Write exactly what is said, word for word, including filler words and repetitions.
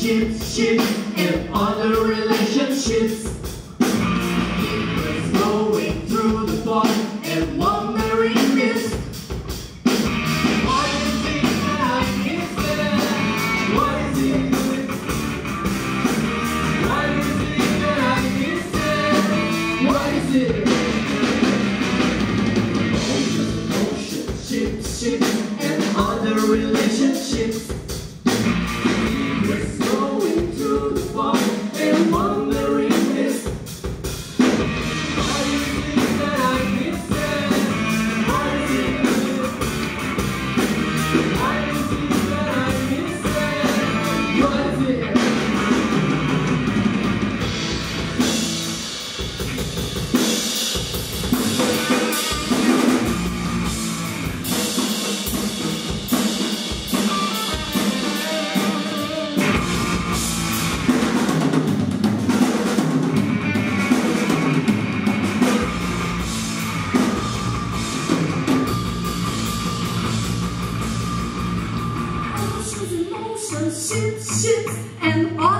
ship, ship, and other relationships. It was going through the fog and one merry mist. What is it that I missed? What is it? What is it that I missed? What is it? Ocean, ocean, ship, ship, and other relationships. Ships, ships, and all.